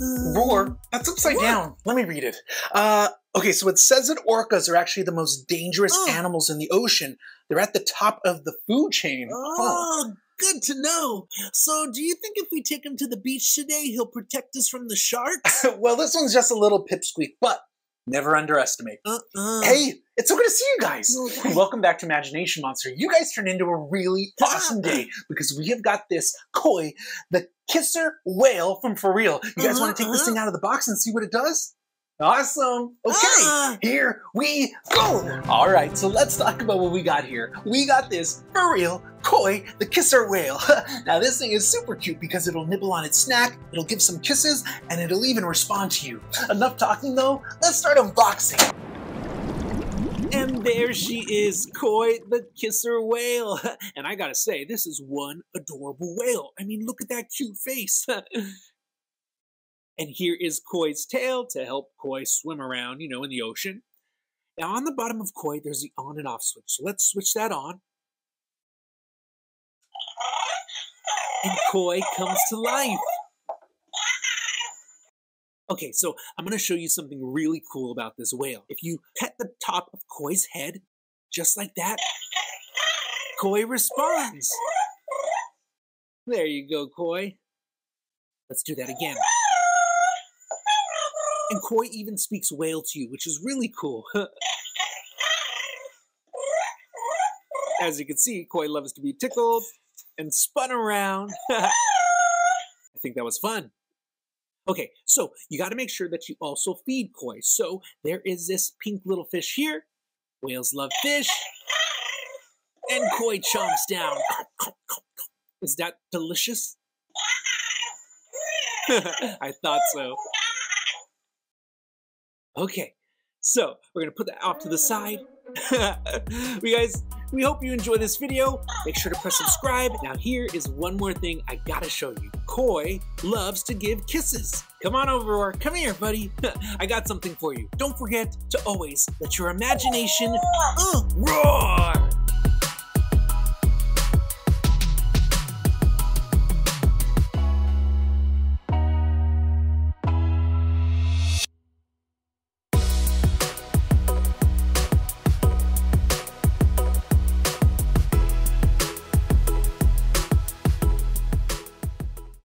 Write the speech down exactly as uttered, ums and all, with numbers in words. Roar? That's upside what? down. Let me read it. Uh, okay, so it says that orcas are actually the most dangerous oh. animals in the ocean. They're at the top of the food chain. Oh, oh, good to know. So do you think if we take him to the beach today, he'll protect us from the sharks? Well, this one's just a little pipsqueak, but never underestimate. Uh-uh. Hey, it's so good to see you guys. Okay. Welcome back to Imagination Monster. You guys turned into a really awesome day because we have got this Koi, the Kisser Whale from FurReal. You guys uh-huh, want to take uh-huh. this thing out of the box and see what it does? Awesome. Okay, uh-huh. here we go. All right, so let's talk about what we got here. We got this FurReal Koi, the Kisser Whale. Now this thing is super cute because it'll nibble on its snack, it'll give some kisses, and it'll even respond to you. Enough talking though, let's start unboxing. And there she is, Koi, the Kisser Whale. And I gotta say, this is one adorable whale. I mean, look at that cute face. And here is Koi's tail to help Koi swim around, you know, in the ocean. Now on the bottom of Koi, there's the on and off switch. So let's switch that on. And Koi comes to life. Okay, so I'm going to show you something really cool about this whale. If you pet the top of Koi's head, just like that, Koi responds. There you go, Koi. Let's do that again. And Koi even speaks whale to you, which is really cool. As you can see, Koi loves to be tickled and spun around. I think that was fun. Okay, so you got to make sure that you also feed Koi. So there is this pink little fish here. Whales love fish. And Koi chomps down. Is that delicious? I thought so. Okay, so we're going to put that off to the side. We guys, we hope you enjoy this video. Make sure to press subscribe. Now here is one more thing I gotta show you. Koi loves to give kisses. Come on over, or come here, buddy. I got something for you. Don't forget to always let your imagination uh, roar.